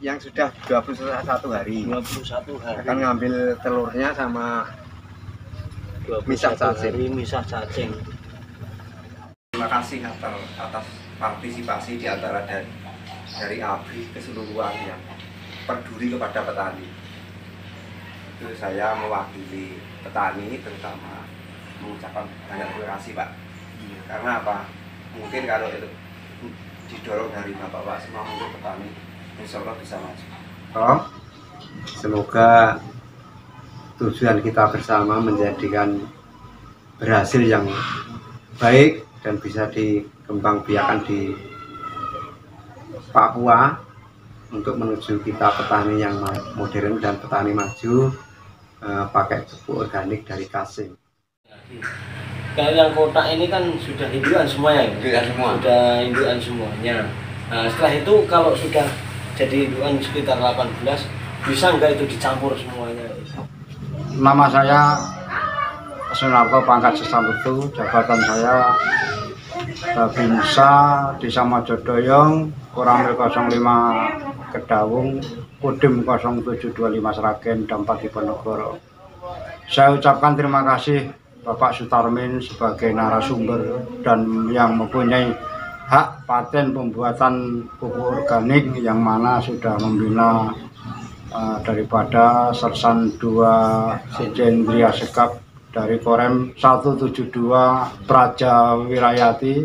yang sudah 21 hari. 21 hari. Akan ngambil telurnya sama misah cacing. Misah cacing. Terima kasih atas partisipasi di antara dari ABRI keseluruhannya. Peduli kepada petani. Itu saya mewakili petani terutama mengucapkan banyak terima kasih, Pak. Iya. Karena apa? Mungkin kalau itu didorong dari Bapak-Bapak semua mungkin petani Insya Allah bisa maju. Oh, semoga tujuan kita bersama menjadikan berhasil yang baik dan bisa dikembangbiakan di Papua untuk menuju kita petani yang modern dan petani maju pakai pupuk organik dari Kascing. Kalau yang kotak ini kan sudah induan semuanya, ya? Sudah induan semuanya. Nah, setelah itu kalau sudah jadi induan sekitar 18, bisa nggak itu dicampur semuanya? Nama saya Senako, pangkat sesambetu, jabatan saya Babinsa, Desa Mojodoyong, Kuramil 05 Kedawung, Kodim 0725 Sragen, Dampak di Bonogoro. Saya ucapkan terima kasih Bapak Sutarmin sebagai narasumber dan yang mempunyai hak paten pembuatan pupuk organik yang mana sudah membina daripada Sersan 2 Cendria Sekap dari Korem 172 Praja Wirayati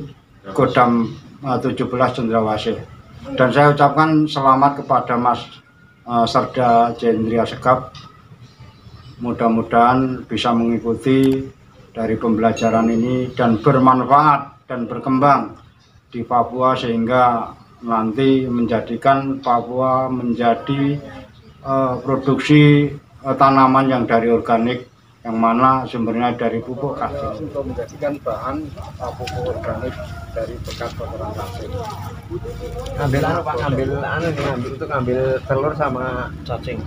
Kodam 17 Cendrawasih. Dan saya ucapkan selamat kepada Mas Serda Cendria Sekap. Mudah-mudahan bisa mengikuti dari pembelajaran ini dan bermanfaat dan berkembang di Papua sehingga nanti menjadikan Papua menjadi produksi tanaman yang dari organik yang mana sumbernya dari pupuk kascing untuk menjadikan bahan pupuk organik dari bekas kotoran kascing. Ambil anu Pak, ambil telur sama cacing.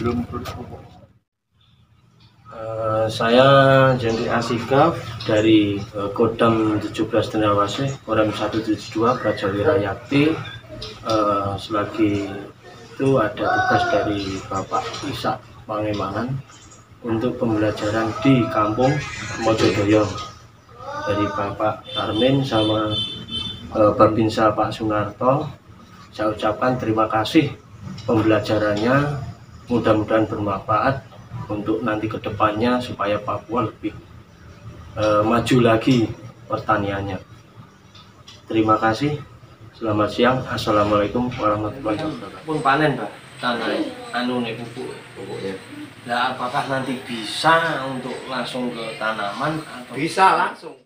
Belum pupuk. Saya Jendri Asika dari Kodam 17 Cendrawasih, Korem 172 Praja Wirayati. Selagi itu ada tugas dari Bapak Isak Pangemanan untuk pembelajaran di kampung Mojodoyong dari Bapak Tarmin sama Babinsa Pak Sunarto. Saya ucapkan terima kasih pembelajarannya, mudah-mudahan bermanfaat untuk nanti ke depannya supaya Papua lebih maju lagi pertaniannya. Terima kasih. Selamat siang. Assalamualaikum warahmatullahi wabarakatuh. Pun panen, Pak. Tanah anu nih pupuknya. Nah, apakah nanti bisa untuk langsung ke tanaman atau bisa langsung?